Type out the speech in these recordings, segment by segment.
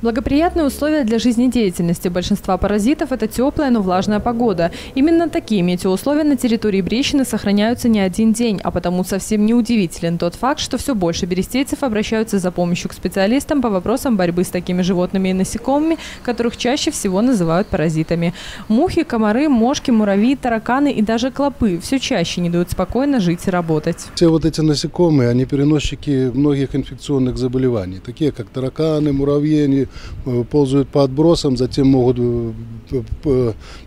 Благоприятные условия для жизнедеятельности большинства паразитов – это теплая, но влажная погода. Именно такие метеоусловия на территории Брещины сохраняются не один день, а потому совсем не удивителен тот факт, что все больше берестейцев обращаются за помощью к специалистам по вопросам борьбы с такими животными и насекомыми, которых чаще всего называют паразитами. Мухи, комары, мошки, муравьи, тараканы и даже клопы все чаще не дают спокойно жить и работать. Все вот эти насекомые, они переносчики многих инфекционных заболеваний, такие как тараканы, муравьи, они ползают по отбросам, затем могут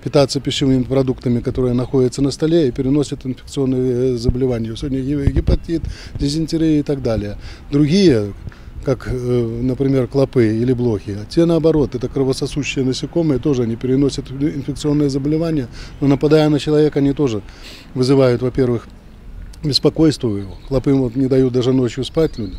питаться пищевыми продуктами, которые находятся на столе, и переносят инфекционные заболевания. Сегодня гепатит, дизентерия и так далее. Другие, как, например, клопы или блохи, а те, наоборот, это кровососущие насекомые, тоже они переносят инфекционные заболевания, но, нападая на человека, они тоже вызывают, во-первых, беспокойство его. Клопы не дают даже ночью спать людям,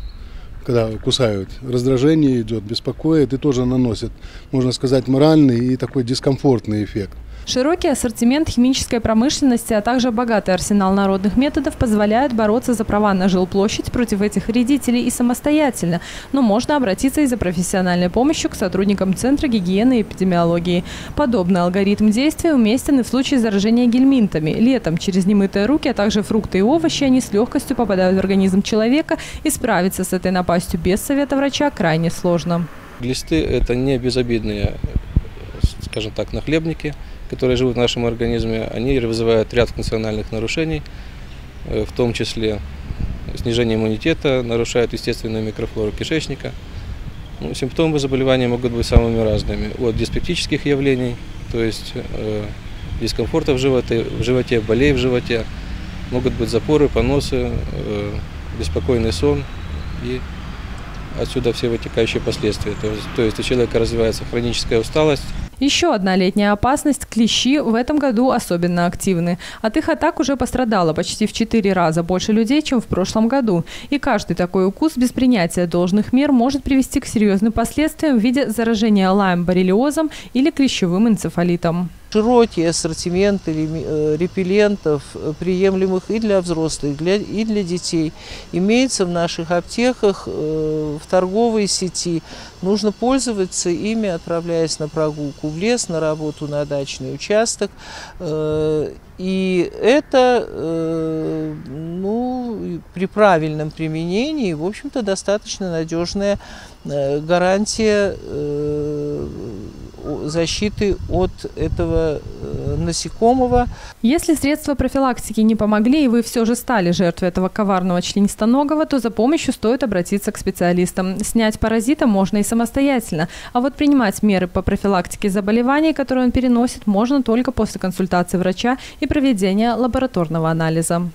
когда кусают, раздражение идет, беспокоит и тоже наносит, можно сказать, моральный и такой дискомфортный эффект. Широкий ассортимент химической промышленности, а также богатый арсенал народных методов позволяет бороться за права на жилплощадь против этих вредителей и самостоятельно, но можно обратиться и за профессиональной помощью к сотрудникам Центра гигиены и эпидемиологии. Подобный алгоритм действия уместен и в случае заражения гельминтами. Летом через немытые руки, а также фрукты и овощи, они с легкостью попадают в организм человека, и справиться с этой напастью без совета врача крайне сложно. Глисты – это не безобидные, скажем так, нахлебники, которые живут в нашем организме. Они вызывают ряд функциональных нарушений, в том числе снижение иммунитета, нарушают естественную микрофлору кишечника. Ну, симптомы заболевания могут быть самыми разными. От диспептических явлений, то есть дискомфорта в животе, болей в животе, могут быть запоры, поносы, беспокойный сон и отсюда все вытекающие последствия. То есть у человека развивается хроническая усталость. Еще одна летняя опасность – клещи в этом году особенно активны. От их атак уже пострадало почти в 4 раза больше людей, чем в прошлом году. И каждый такой укус без принятия должных мер может привести к серьезным последствиям в виде заражения лайм-боррелиозом или клещевым энцефалитом. Широкий ассортимент репеллентов, приемлемых и для взрослых, и для детей, имеется в наших аптеках, в торговой сети. Нужно пользоваться ими, отправляясь на прогулку в лес, на работу на дачный участок. И это, при правильном применении, в общем-то, достаточно надежная гарантия защиты от этого насекомого. Если средства профилактики не помогли и вы все же стали жертвой этого коварного членистоногого, то за помощью стоит обратиться к специалистам. Снять паразита можно и самостоятельно, а вот принимать меры по профилактике заболеваний, которые он переносит, можно только после консультации врача и проведения лабораторного анализа.